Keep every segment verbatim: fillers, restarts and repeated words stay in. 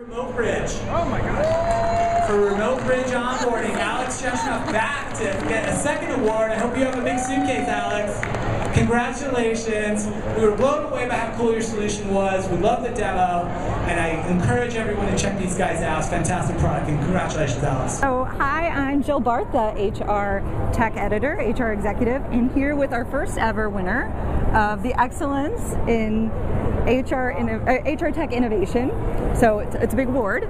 RemoteBridge. Oh my gosh. For RemoteBridge onboarding, Alex Sheshunoff back to get a second award. I hope you have a big suitcase, Alex. Congratulations. We were blown away by how cool your solution was. We love the demo, and I encourage everyone to check these guys out. It's a fantastic product, and congratulations, Alex. So, hi, I'm Jill Barth, the H R tech editor, H R executive, and here with our first ever winner of the Excellence in H R, H R Tech Innovation. So it's, it's a big award.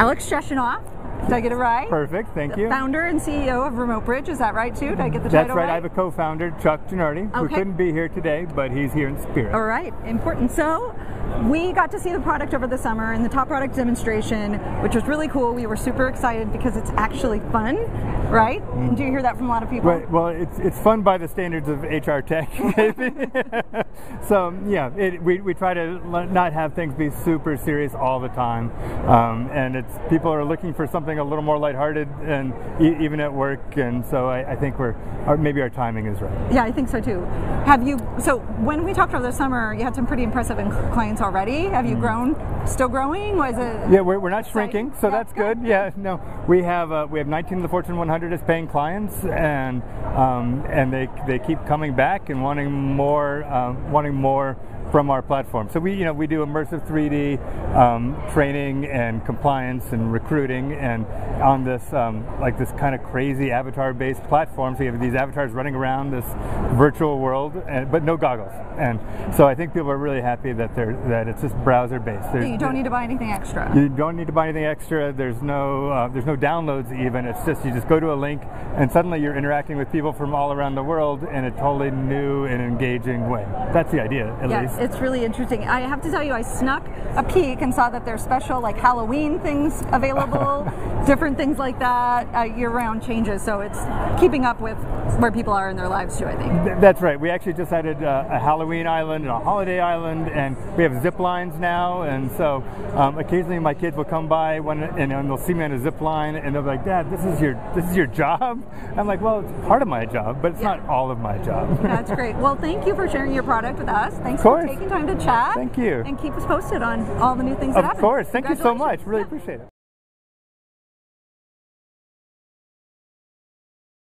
Alex Sheshunoff, did I get it right? Perfect, thank you. Founder and C E O of RemoteBridge, is that right too? Did I get the That's title right? That's right, I have a co-founder, Chuck Ginardi, okay, who couldn't be here today, but he's here in spirit. All right, important. So we got to see the product over the summer in the top product demonstration, which was really cool. We were super excited because it's actually fun, right? Mm-hmm. Do you hear that from a lot of people? Right. Well, it's, it's fun by the standards of H R tech, maybe. So yeah, it, we, we try to not have things be super serious all the time. Um, and it's people are looking for something a little more lighthearted, and e even at work. And so I, I think we're, our, maybe our timing is right. Yeah, I think so too. Have you, so when we talked over the summer, you had some pretty impressive clients already. Have you mm-hmm. grown, still growing? Was it? Yeah, we're, we're not shrinking, so that's good. Yeah, no, we have, uh, we have nineteen of the Fortune one hundred as paying clients, and um, and they they keep coming back and wanting more, uh, wanting more from our platform. So we you know we do immersive three D um, training and compliance and recruiting, and on this um, like this kind of crazy avatar-based platform. So you have these avatars running around this virtual world, and, but no goggles. And so I think people are really happy that they're that it's just browser-based. So you don't need to buy anything extra. You don't need to buy anything extra. There's no uh, there's no downloads even. It's just you just go to a link, and suddenly you're interacting with people from all around the world in a totally new and engaging way. That's the idea, at yeah, least. It's really interesting. I have to tell you, I snuck a peek and saw that there's special like Halloween things available, different things like that, uh, year-round changes. So it's keeping up with where people are in their lives too, I think. That's right. We actually just added uh, a Halloween island and a holiday island, and we have zip lines now. And so um, occasionally my kids will come by when, and, and they'll see me on a zip line, and they'll be like, "Dad, this is your this is your job." I'm like, "Well, it's part of my job, but it's yeah. not all of my job." That's great. Well, thank you for sharing your product with us. Thanks for taking time to chat. Thank you. And keep us posted on all the new things that happen. Of course. Thank you so much. Really appreciate it.